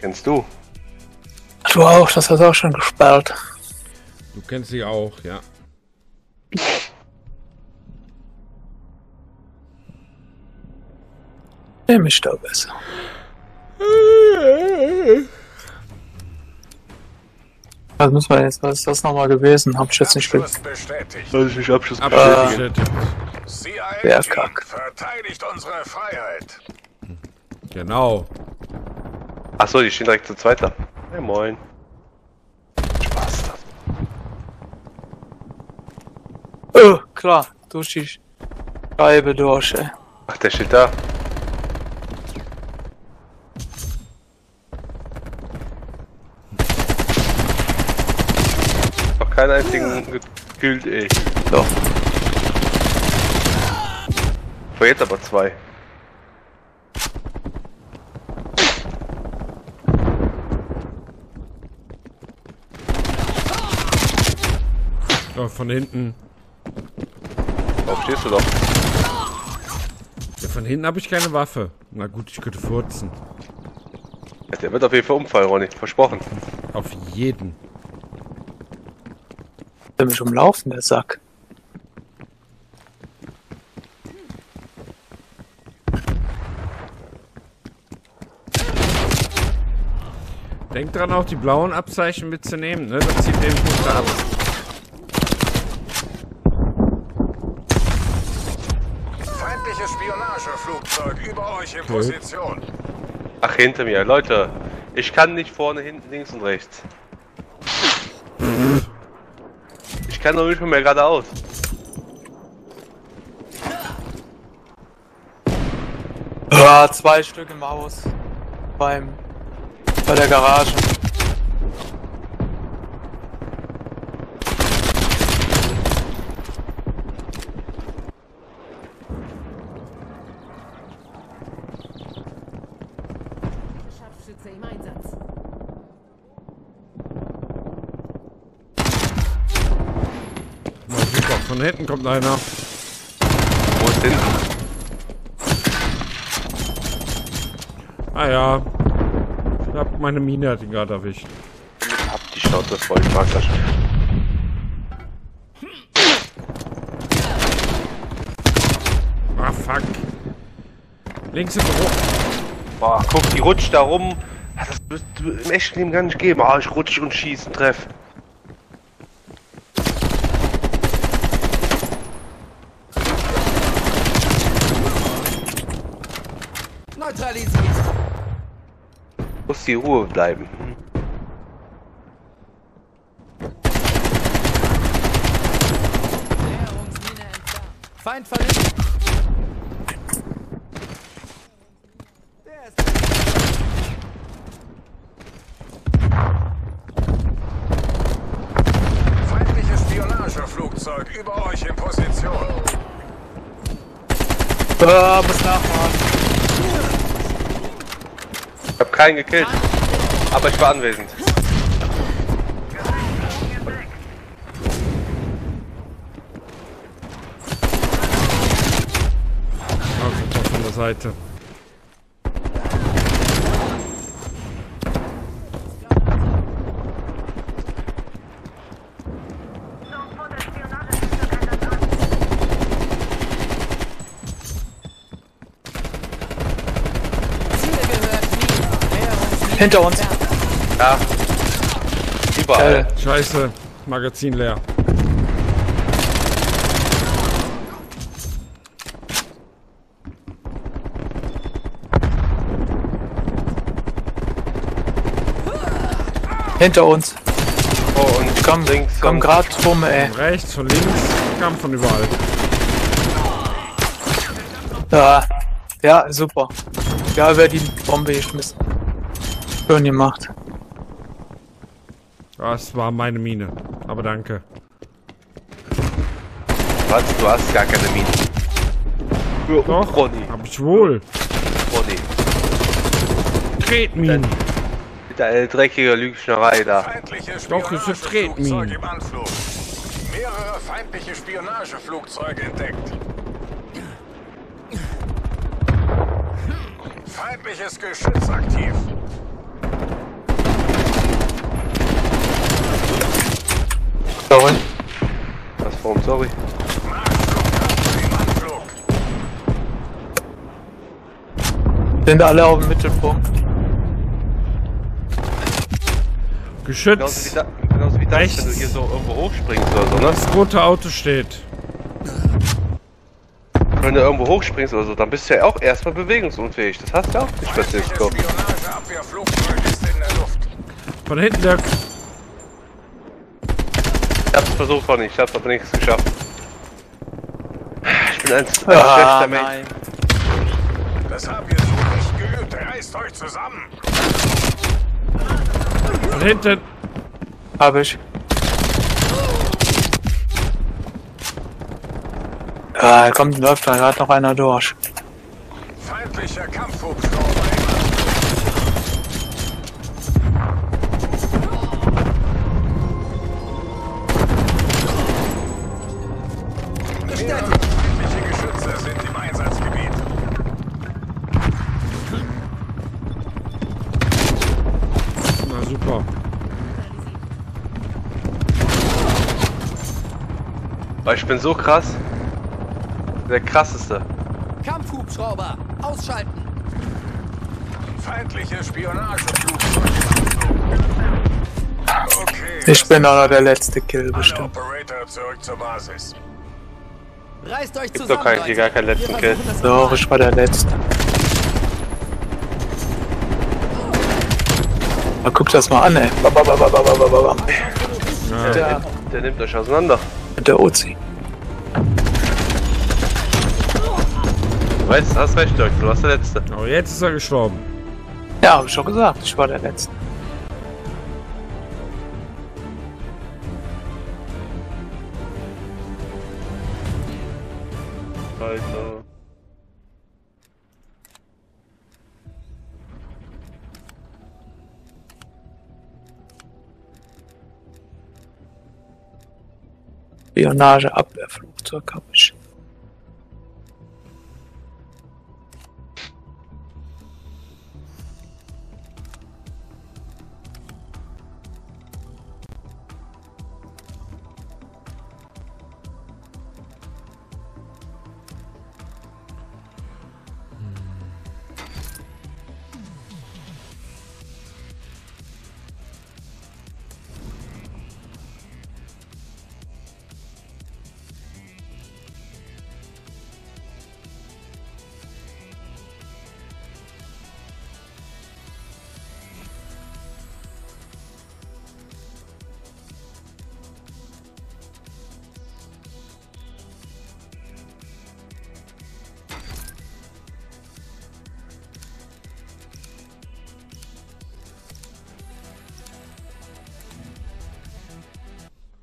Kennst du? Du auch, das hast du auch schon gesperrt. Du kennst sie auch, ja. Nimm mich da besser. Was muss man jetzt, was ist das nochmal gewesen? Hab ich jetzt nicht bestätigt. Soll ich mich Abschuss bestätigen? Wer kack. Verteidigt unsere Freiheit. Genau. Achso, die stehen direkt zu zweit da. Hey, moin. Spaß das. Oh, klar. Durch die Scheibe durch, ey. Ach, der steht da. Keinen einzigen gekillt, ey. Doch. Vor jetzt aber zwei. Oh, von hinten. Warum stehst du doch? Ja, von hinten habe ich keine Waffe. Na gut, ich könnte furzen. Ja, der wird auf jeden Fall umfallen, Ronny. Versprochen. Auf jeden. Der mich umlaufen, der Sack. Denk dran, auch die blauen Abzeichen mitzunehmen, ne? Das zieht den Punkt ab. Feindliches Spionageflugzeug über euch in Position. Ach, hinter mir, Leute. Ich kann nicht vorne, hinten, links und rechts. Ich kann doch nicht mehr geradeaus. Ja, zwei Stück im Haus. Bei der Garage. Scharfschütze im Einsatz. Von hinten kommt einer. Wo ist hinten? Ah ja. Ich hab meine Mine, hat ihn gerade erwischt. Ich hab die Schnauze voll, ich mag das schon. Ah fuck. Links im Büro. Boah, guck, die rutscht da rum. Das müsste im echten Leben gar nicht geben. Ah, ich rutsche und schieße und treffe. Neutralisiert. Muss die Ruhe bleiben. Näherungsmine entfernt. Feind verletzt. Der ist verletzt. Feindliches Spionageflugzeug über euch in Position. Ah, muss nachmachen. Ich hab keinen gekillt, aber ich war anwesend. Also von der Seite. Hinter uns. Ja. Überall. Scheiße. Magazin leer. Hinter uns. Oh, und komm, links. Komm gerade rum, ey. Von rechts, von links. Kam von überall. Ja. Ja, super. Ja, wer die Bombe geschmissen. Schön gemacht. Das war meine Mine, aber danke. Was? Du hast gar keine Mine. Für doch, Ronny. Hab ich wohl. Ronny. Tretminen. Mit der dreckiger Lügnerei da. Doch, es ist Tretminen. Mehrere feindliche Spionageflugzeuge entdeckt. Feindliches Geschütz aktiv. Sorry. Was warum sorry? Sind alle auf dem Mittelpunkt. Geschützt. Genauso wie da, wenn du hier so irgendwo hochspringst oder so, ne? Das rote Auto steht. Wenn du irgendwo hochspringst oder so, dann bist du ja auch erstmal bewegungsunfähig. Das hast du ja auch nicht bei CS:GO. Von hinten, Dirk. Ich hab's versucht, Ronny. Ich hab's aber nichts geschafft. Ich bin ein schlechter Mensch. Das habt ihr so nicht geübt. Reißt euch zusammen. Von hinten. Hab ich. Ja, kommt, läuft da gerade noch einer durch. Feindlicher Kampfhubschrauber. Feindliche Geschütze sind im Einsatzgebiet. Na super. Ich bin so krass. Der krasseste. Kampfhubschrauber! Ausschalten! Feindliche Spionageflugzeuge. Okay. Ich bin auch noch der letzte Kill bestimmt. Operator zurück zur Basis. Reißt euch zusammen, Leute. Gibt doch hier gar keinen letzten Kill. Doch, ich war der letzte. Aber guck das mal an, ey. Ja. Der nimmt euch auseinander. Mit der Uzi. Weißt du, hast recht, Dirk, du warst der Letzte. Aber jetzt ist er gestorben. Ja, hab ich schon gesagt, ich war der Letzte. Alter. Spionage, Abwehrflugzeug hab ich.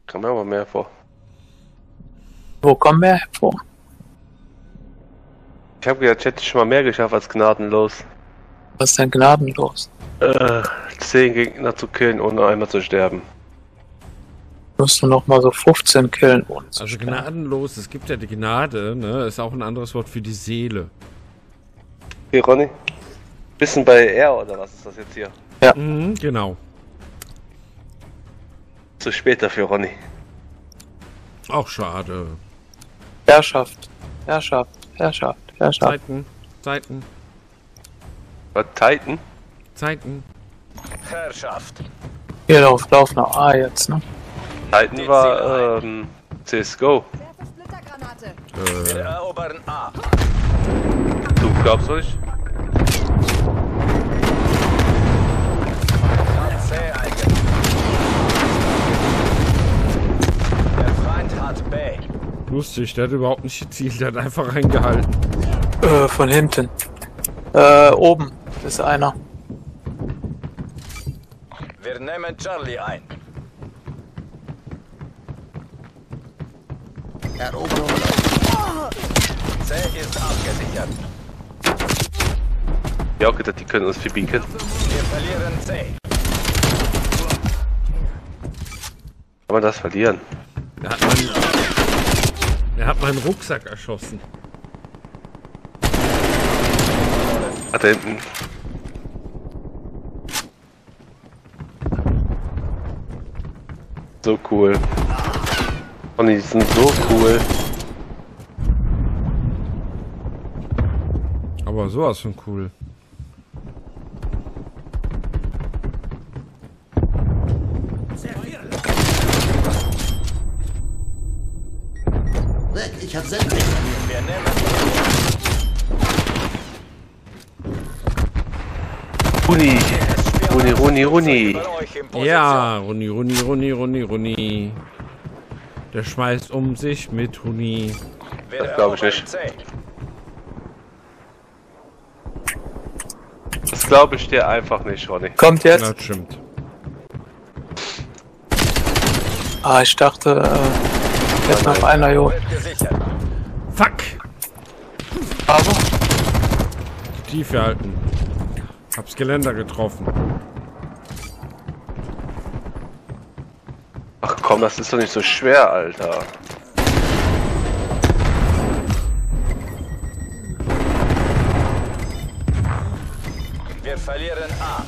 Kommen wir aber mehr vor. Wo kommen wir vor? Ich habe gedacht, ich hätte schon mal mehr geschafft als gnadenlos. Was ist denn gnadenlos? 10 Gegner zu killen, ohne einmal zu sterben. Musst du noch mal so 15 killen, ohne zu sterben. Also gnadenlos, es gibt ja die Gnade, ne? Ist auch ein anderes Wort für die Seele. Hey Ronny, bisschen bei R oder was ist das jetzt hier? Ja. Mhm, genau. Zu spät dafür, Ronny. Auch schade. Herrschaft, Herrschaft, Herrschaft, Herrschaft. Zeiten, Zeiten. Was, Zeiten? Zeiten. Herrschaft. Hier lauf nach A jetzt, ne? Zeiten war, CS:GO. Wir erobern A. Du glaubst nicht? Lustig, der hat überhaupt nicht gezielt, der hat einfach reingehalten. Von hinten. Oben ist einer. Wir nehmen Charlie ein. Eroberung. C ist abgesichert. Ja, okay, die können uns verbieten. Wir verlieren C. Kann man das verlieren? Er hat meinen Rucksack erschossen. Hat er hinten. So cool. Und die sind so cool. Aber sowas von cool. Ich hab Sendung. Ronny. Ja, Ronny. Der schmeißt um sich mit Ronny. Das glaube ich nicht. Das glaube ich dir einfach nicht, Ronny. Kommt jetzt. Na, stimmt. Ah, ich dachte, jetzt noch einer, jo. Fuck! Also? Tief halten. Hab's Geländer getroffen. Ach komm, das ist doch nicht so schwer, Alter. Wir verlieren A.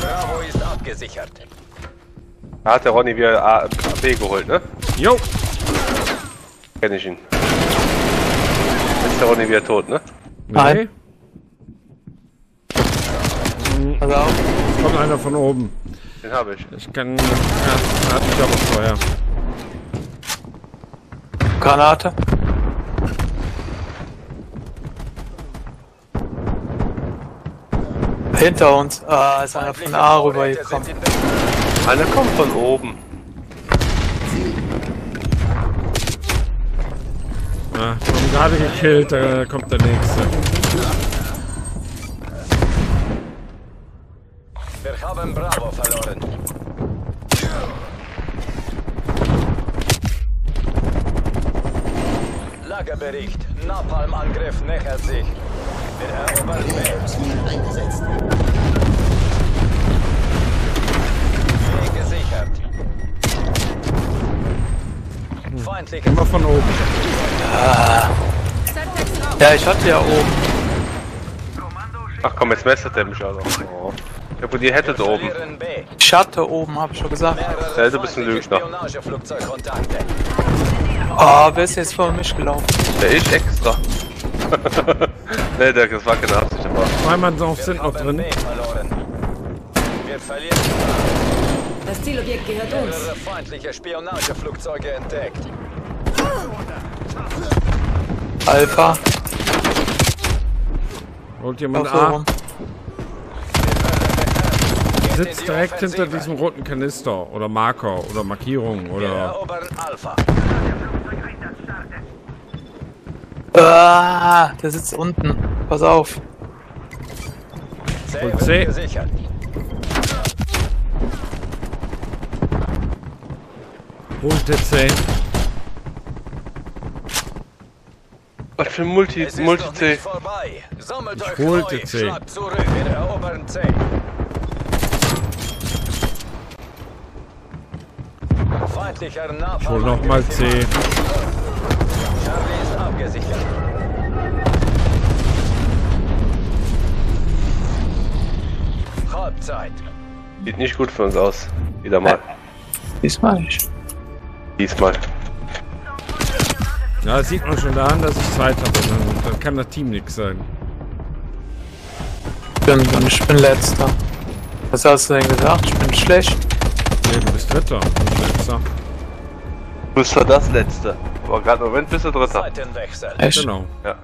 Bravo ist abgesichert. Da hat der Ronny wieder A, B geholt, ne? Jo! Kenn ich ihn. Ist der Ronny wieder tot, ne? Nein. Okay. Pass auf. Kommt einer von oben. Den habe ich. Ich kann... Ja, den hatte ich aber vorher. Granate. Hinter uns. Ah, ist einer von A rübergekommen. Einer kommt von oben. Ah, ich bin gerade gekillt, da kommt der nächste. Wir haben Bravo verloren. Lagerbericht. Napalmangriff nähert sich. Wir erobern Welt. Eingesetzt. Feindlich. Immer von oben. Ah. Ja, ich hatte ja oben. Ach komm, jetzt messert der mich also. Oh. Ich hab wohl die Hätte da oben. Ich hatte oben, hab ich schon gesagt. Der ist ein bisschen Lügner. Oh, wer ist jetzt vor mich gelaufen? Der ist extra. Ne, Dirk, das war keine Absicht. Zwei Mann sind auch drin. Wir verlieren. Das Zielobjekt gehört uns. Mehrere feindliche Spionageflugzeuge entdeckt. Alpha. Holt jemand A. Sitzt direkt hinter diesem roten Kanister oder Marker oder Markierung oder... Ah, der sitzt unten. Pass auf. Und C. Holt der C. Was für ein Multi-C? Ich holte C. Ich hol nochmal C. Halbzeit. Sieht nicht gut für uns aus. Wieder mal. Diesmal nicht. Diesmal. Ja, das sieht man schon daran, dass ich Zeit habe. Dann kann das Team nichts sein. Ich bin letzter. Was hast du denn gesagt? Ich bin schlecht. Nee, du bist dritter und letzter. Du bist ja das letzte. Aber gerade im Moment bist du dritter. Echt? Genau. Ja.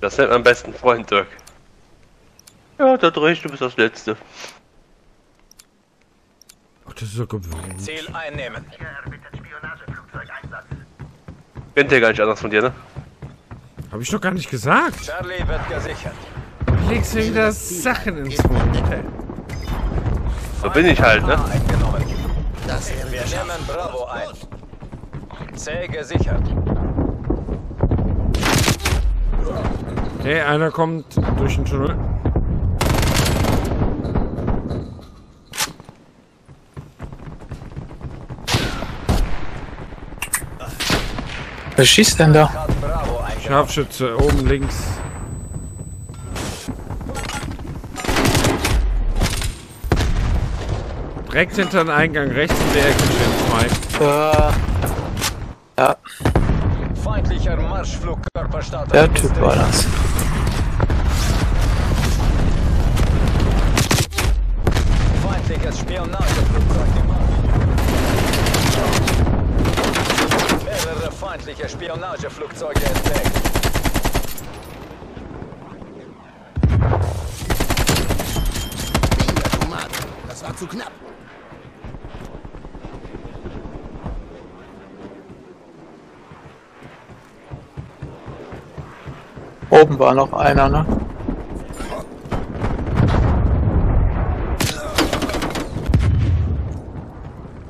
Das nennt mein besten Freund Dirk. Ja, da dreh ich, du bist das letzte. Ach, das ist so gewöhnlich. Ziel einnehmen. Kennt der gar nicht anders von dir, ne? Hab ich doch gar nicht gesagt. Charlie wird gesichert. Du legst mir wieder Sachen ins Mund. So bin ich halt, ne? Wir nehmen Bravo ein. C gesichert. Okay, einer kommt durch den Tunnel. Wer schießt denn da? Scharfschütze, oben links. Direkt hinter den Eingang, rechts in der Ecke steht Mike. Ja. Feindlicher Marschflug, Körperstarter. Der Typ war das. Feindliches Spionageflugzeug gemacht. Mehrere feindliche Spionageflugzeuge entdeckt. Das war zu knapp. Oben war noch einer, ne?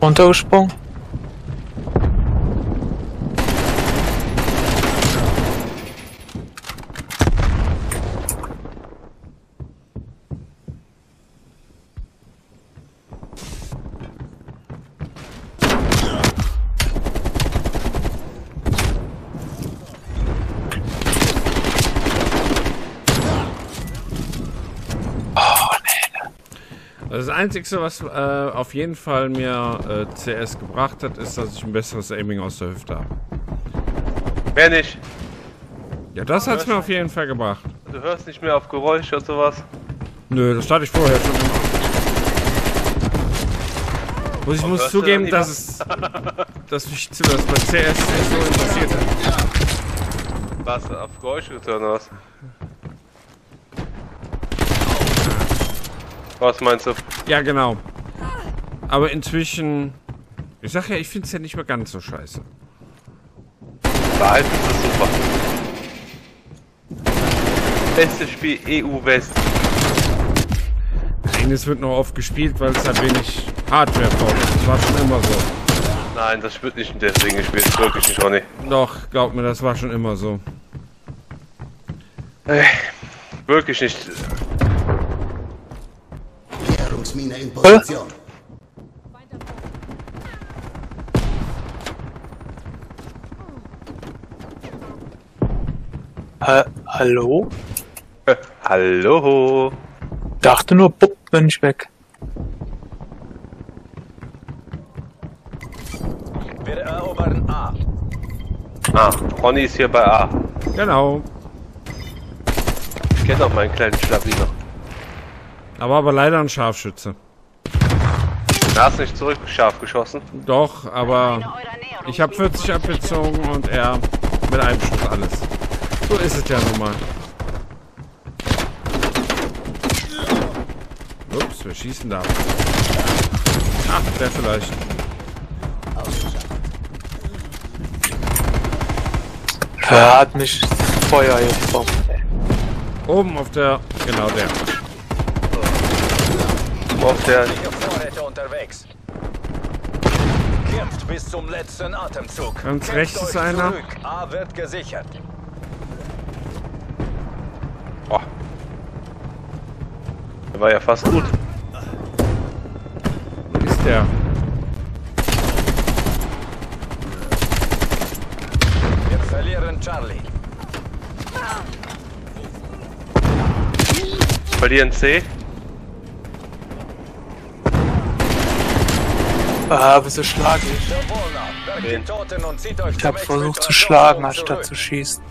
Runtergesprungen. Das Einzige, was auf jeden Fall mir CS gebracht hat, ist, dass ich ein besseres Aiming aus der Hüfte habe. Mehr nicht. Ja, das hat es mir auf jeden Fall gebracht. Du hörst nicht mehr auf Geräusche und sowas? Nö, das hatte ich vorher schon gemacht. Und ich muss zugeben, dass mich das bei CS so interessiert hat. Was, auf Geräusche getan hast? Was meinst du? Ja, genau. Aber inzwischen... Ich sag ja, ich find's ja nicht mehr ganz so scheiße. Nein, das ist super. Bestes Spiel EU-West. Nein, es wird noch oft gespielt, weil es halt wenig Hardware braucht. Das war schon immer so. Nein, das wird nicht deswegen gespielt. Wirklich nicht, Ronny. Doch, glaub mir, das war schon immer so. Wirklich nicht... Mine in Position. Hallo? Hallo? Dachte nur, bupp, bin ich weg. Wir erobern A. Ah, Ronny ist hier bei A. Genau. Ich kenne doch meinen kleinen Schlappi noch. Aber leider ein Scharfschütze. Du hast nicht zurück scharf geschossen? Doch, aber ich habe 40 abgezogen und er mit einem Schuss alles. So ist es ja nun mal. Ups, wir schießen da. Ach, der vielleicht. Er hat mich Feuer jetzt gebombt. Oben auf der... Genau, der. Auf der Vorräte unterwegs. Kämpft bis zum letzten Atemzug. Ganz rechts ist einer. Zurück. A wird gesichert. Boah. Der war ja fast gut. Wo ist der? Wir verlieren Charlie. Verlieren C. Ah, wieso schlage ich? Ich hab versucht zu schlagen, anstatt zu schießen.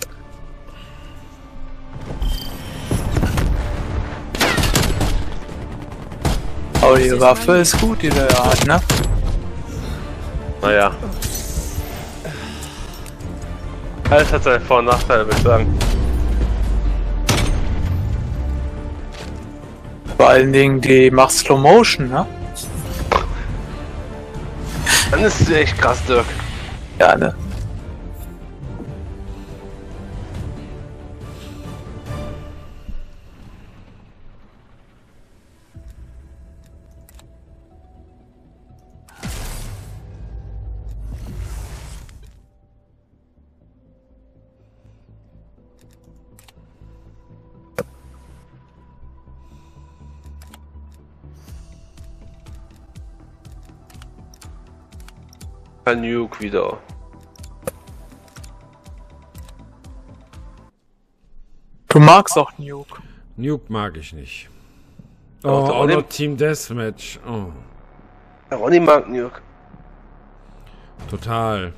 Aber die Waffe ist gut, die der hat, ne? Naja. Alles hat seine Vor- und Nachteile, würde ich sagen. Vor allen Dingen, die macht Slow Motion, ne? Dann ist es echt krass, Dirk. Ja, ne? Nuke wieder. Du magst auch Nuke. Nuke mag ich nicht. Oh, Team Deathmatch. Oh. Ronny mag Dirk. Total.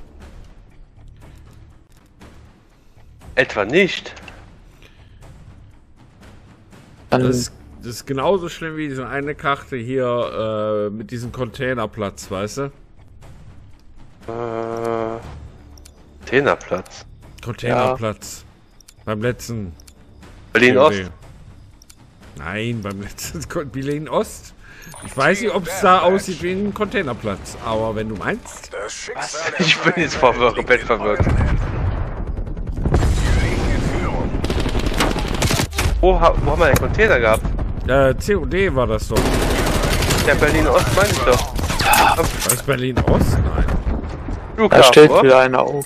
Etwa nicht. Das ist genauso schlimm wie diese eine Karte hier mit diesem Containerplatz, weißt du? Containerplatz. Containerplatz. Ja. Beim letzten. Berlin Ost. Nein, beim letzten Berlin Ost. Ich weiß nicht, ob es da aussieht wie ein Containerplatz, aber wenn du meinst. Was? Ich bin jetzt komplett verwirrt. Wo haben wir den Container gehabt? COD war das doch. Der Berlin Ost meine ich doch. Was ist Berlin Ost? Nein. Flughafen, da steht wieder einer auf.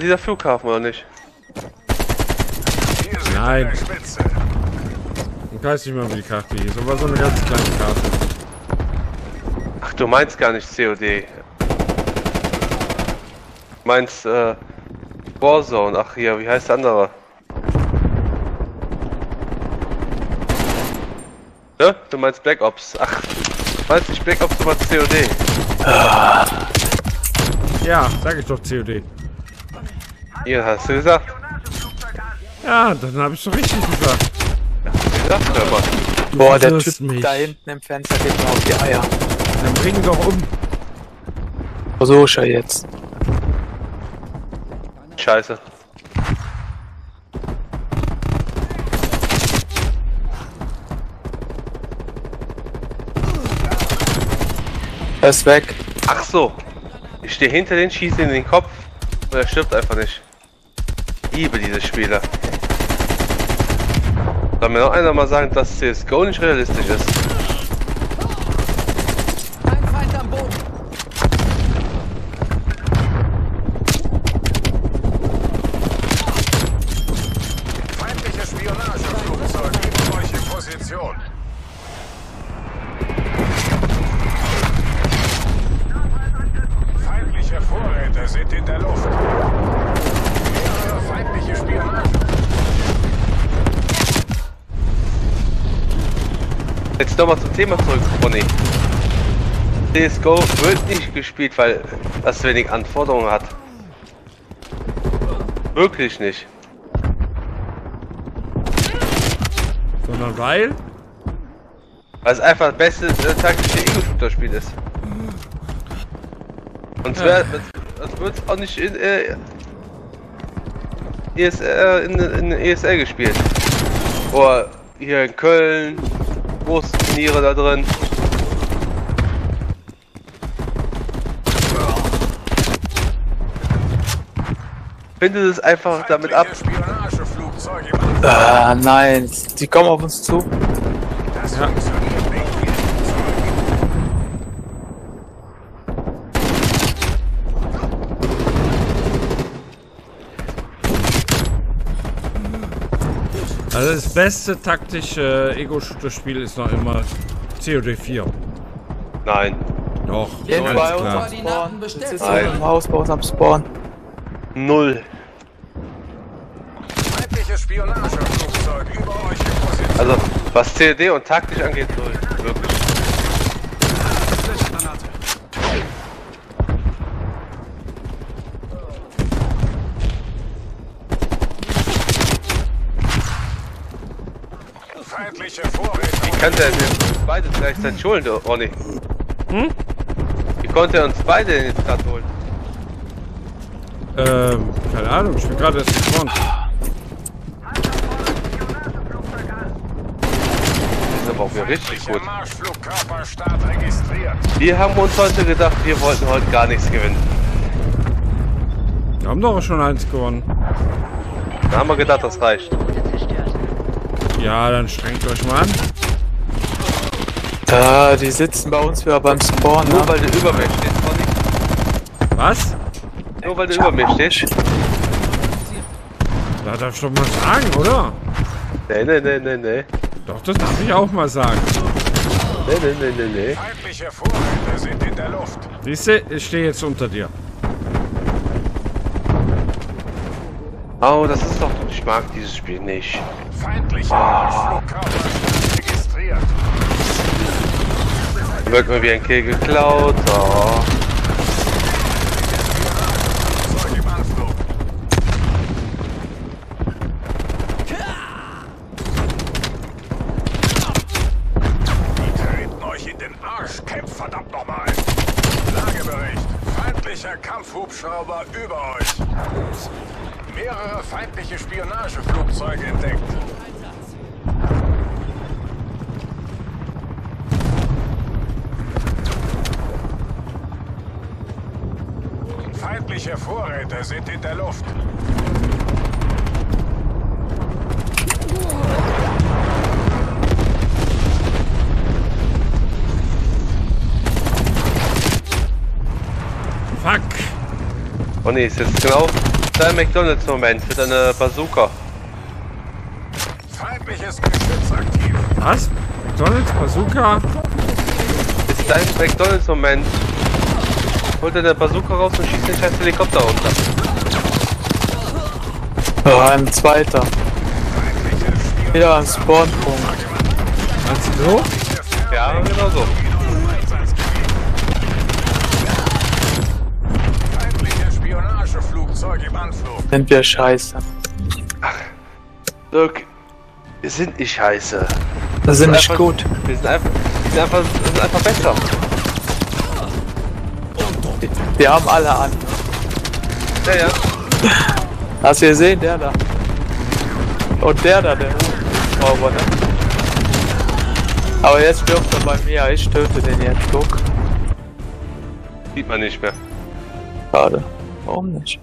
Dieser Flughafen oder nicht? Nein. Ich weiß nicht mehr, wie die Karte hieß, aber so eine ganz kleine Karte. Ach, du meinst gar nicht COD. Du meinst Warzone. Ach hier, wie heißt der andere? Ne? Du meinst Black Ops. Ach, du meinst nicht Black Ops, du meinst COD. Ja, sag ich doch COD. Ja, hast du gesagt. Ja, dann hab ich doch richtig gesagt. Ja, hast du gesagt, hör mal. Boah, der Typ da hinten im Fenster geht mir auf die Eier. Dann bring ihn doch um. Versuch ja jetzt. Scheiße. Er ist weg. Ach so. Ich stehe hinter den, schieße in den Kopf und er stirbt einfach nicht. Ich liebe diese Spiele. Soll mir noch einer mal sagen, dass CS:GO nicht realistisch ist? Ein Feind am Boden. Feindliche Spionageflugzeug in solche Position. Vorräte sind in der Luft. Mehrere feindliche Spionagen. Jetzt nochmal zum Thema zurück, Ronny. CSGO wird nicht gespielt, weil das wenig Anforderungen hat. Wirklich nicht. Sondern weil? Weil es einfach das beste taktische Ego-Shooter-Spiel ist. Und als wird es auch nicht in ESL gespielt. Oder hier in Köln, große Turniere da drin. Ich finde es einfach damit ab. Ah, nein, die kommen auf uns zu. Das ja. Also das beste taktische Ego-Shooter-Spiel ist noch immer COD4. Nein. Doch. Bei uns ist im Haus, bei uns am Spawn. Null. Also was COD und taktisch angeht, null. Wirklich. Wie kann der uns beide gleichzeitig holen, Ronny? Hm? Wie konnte er uns beide denn jetzt gerade holen? Keine Ahnung, ich bin gerade erst gespannt. Das ist aber auch wieder richtig gut. Wir haben uns heute gedacht, wir wollten heute gar nichts gewinnen. Wir haben doch schon eins gewonnen. Da haben wir gedacht, das reicht. Ja, dann strengt euch mal an. Da, die sitzen bei uns wieder beim Spawn. Nur weil du über mir stehst, Ronny. Was? Nur weil du über mir stehst. Da darf ich doch mal sagen, oder? Nee, nee, nee, nee, nee. Doch, das darf ich auch mal sagen. Nee, nee, nee, nee, nee. Feindliche Vorräte sind in der Luft. Siehste, ich stehe jetzt unter dir. Oh, das ist doch... Ich mag dieses Spiel nicht. Feindliche Flugkörper registriert. Wird mir wie ein Kill geklaut. Oh. Kampfhubschrauber über euch. Mehrere feindliche Spionageflugzeuge entdeckt. Feindliche Vorräte sind in der Luft. Fuck! Ronny, ist jetzt genau dein McDonalds-Moment für deine Bazooka. Feindliches Geschütz aktiv. Was? McDonalds, Bazooka? Ist dein McDonalds-Moment. Holt deine Bazooka raus und schießt den scheiß Helikopter runter. Ja, ein zweiter. Wieder am Spawnpunkt. Also so? Ja, genau so. Sind wir scheiße? Ach, Dirk, wir sind nicht scheiße. Das sind nicht gut. Wir sind einfach besser. Wir haben alle an. Ja, ja. Hast du gesehen? Der da. Und der da, der Roboter. Aber jetzt wirft er bei mir. Ich töte den jetzt. Guck. Sieht man nicht mehr. Schade. Warum nicht?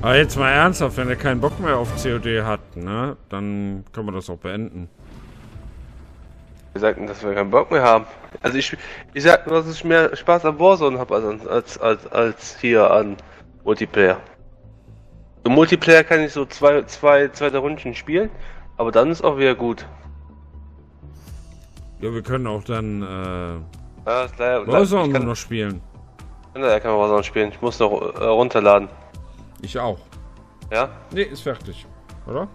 Aber jetzt mal ernsthaft, wenn ihr keinen Bock mehr auf COD habt, ne, dann können wir das auch beenden. Wir sagten, dass wir keinen Bock mehr haben. Also ich sag nur, dass ich mehr Spaß am Warzone habe als hier an Multiplayer. Im Multiplayer kann ich so zweite Runden spielen, aber dann ist auch wieder gut. Ja, wir können auch dann Warzone noch spielen. Ja, kann man Warzone spielen. Ich muss noch runterladen. Ich auch. Ja? Nee, ist fertig. Oder?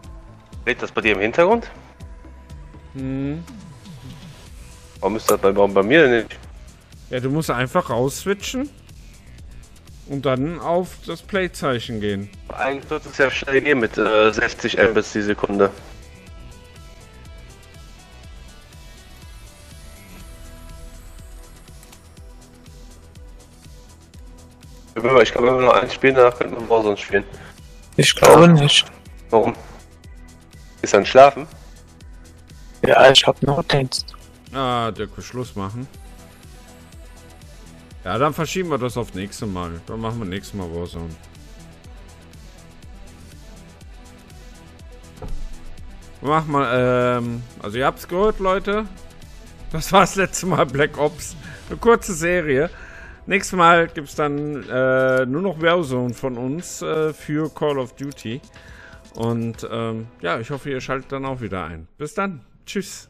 Lädt das bei dir im Hintergrund? Hm. Warum ist das bei mir denn nicht? Ja, du musst einfach rausswitchen und dann auf das Play-Zeichen gehen. Eigentlich wird es ja schnell gehen mit 60 Mbit die Sekunde. Ich glaube, wenn wir noch eins spielen, danach könnten wir Warzone spielen. Ich glaube nicht. Warum? Ist dann schlafen? Ja, ich hab noch Dienst. Ah, Dirk will Schluss machen. Ja, dann verschieben wir das auf nächstes Mal. Dann machen wir nächstes Mal Warzone. Mach mal, also ihr habt's gehört, Leute. Das war's letzte Mal Black Ops. Eine kurze Serie. Nächstes Mal gibt es dann nur noch Warzone von uns für Call of Duty. Und ja, ich hoffe, ihr schaltet dann auch wieder ein. Bis dann. Tschüss.